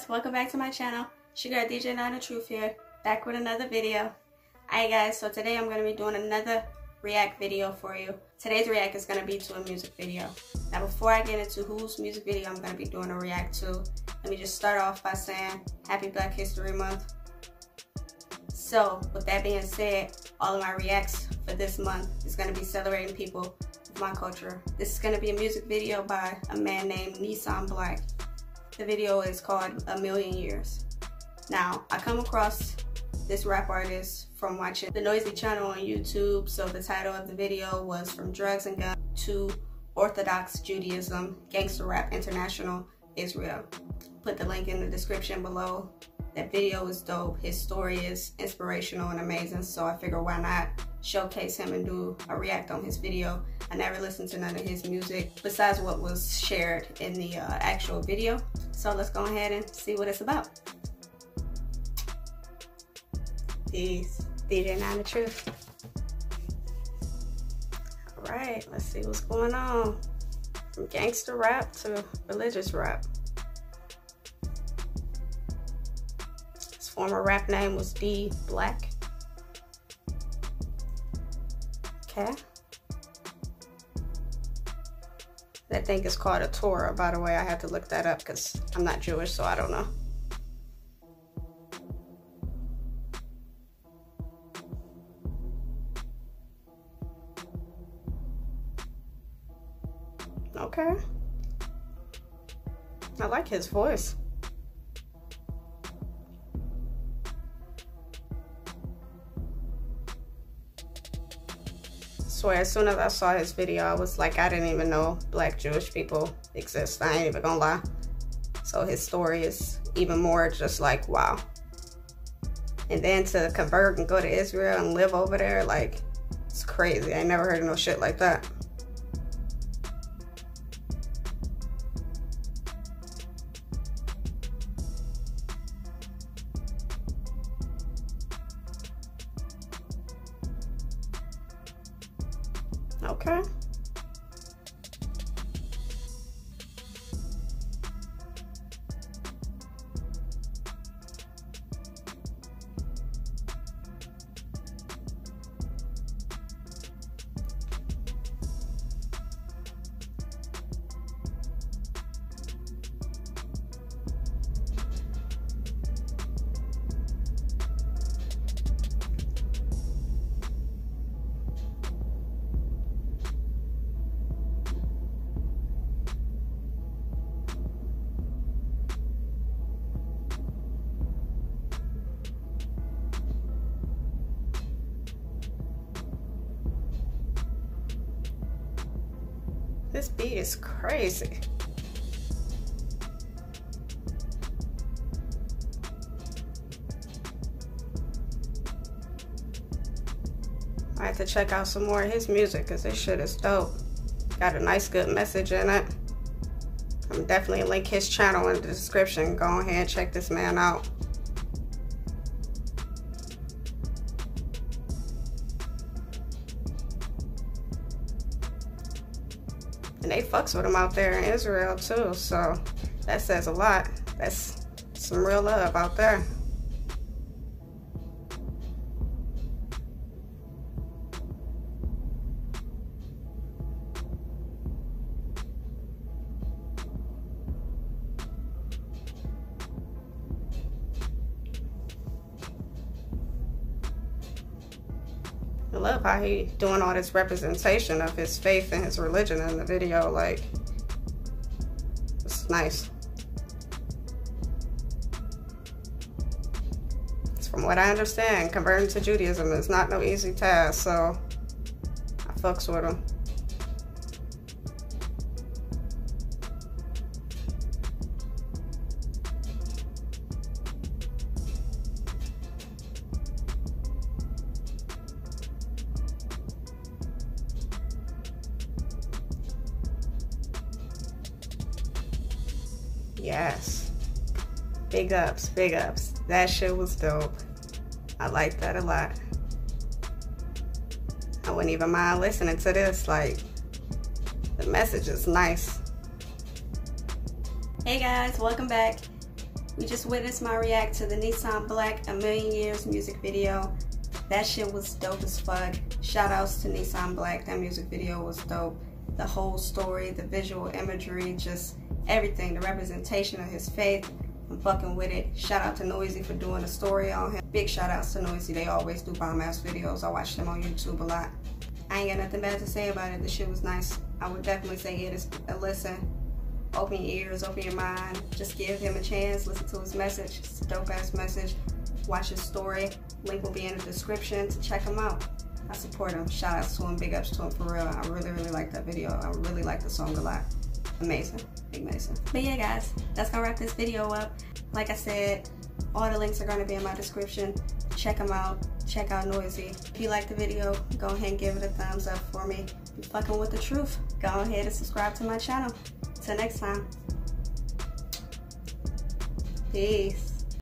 guys, welcome back to my channel. It's your girl DJ9 the Truth here, back with another video. Alright guys, so today I'm going to be doing another react video for you. Today's react is going to be to a music video. Now before I get into whose music video I'm going to be doing a react to, let me just start off by saying Happy Black History Month. So with that being said, all of my reacts for this month is going to be celebrating people of my culture. This is going to be a music video by a man named Nissim Black. The video is called A Million Years. Now, I come across this rap artist from watching the Noisy channel on YouTube, so the title of the video was From Drugs and Guns to Orthodox Judaism, Gangsta Rap International, Israel. Put the link in the description below. That video is dope. His story is inspirational and amazing, so I figure why not showcase him and do a react on his video. I never listened to none of his music besides what was shared in the actual video. So let's go ahead and see what it's about. Peace. DJ9 the Truth. All right, let's see what's going on. From gangster rap to religious rap. His former rap name was D Black. Okay. That thing is called a Torah, by the way. I had to look that up because I'm not Jewish, so I don't know. Okay. I like his voice. I swear, as soon as I saw his video, I was like, I didn't even know Black Jewish people exist. I ain't even gonna lie. So his story is even more just like, wow. And then to convert and go to Israel and live over there, like, it's crazy. I ain't never heard of no shit like that. Okay. This beat is crazy. I have to check out some more of his music because this shit is dope. Got a nice good message in it. I'm definitely link his channel in the description. Go ahead and check this man out. And they fucks with them out there in Israel too, so that says a lot. That's some real love out there. I love how he doing all this representation of his faith and his religion in the video, like, it's nice. From what I understand, converting to Judaism is not no easy task, so I fucks with him. Yes. Big ups, big ups. That shit was dope. I like that a lot. I wouldn't even mind listening to this. Like, the message is nice. Hey guys, welcome back. You just witnessed my react to the Nissim Black A Million Years music video. That shit was dope as fuck. Shout outs to Nissim Black. That music video was dope. The whole story, the visual imagery, just everything. The representation of his faith. I'm fucking with it. Shout out to Noisy for doing a story on him. Big shout outs to Noisy. They always do bomb ass videos. I watch them on YouTube a lot. I ain't got nothing bad to say about it. The shit was nice. I would definitely say give it a listen. Open your ears, open your mind. Just give him a chance. Listen to his message. It's a dope ass message. Watch his story. Link will be in the description to check him out. I support him. Shout outs to him. Big ups to him for real. I really like that video. I really like the song a lot. Amazing. Big amazing. But yeah guys, that's gonna wrap this video up. Like I said, all the links are gonna be in my description. Check them out. Check out Noisy. If you like the video, go ahead and give it a thumbs up for me. If you're fucking with the truth, go ahead and subscribe to my channel. Till next time. Peace.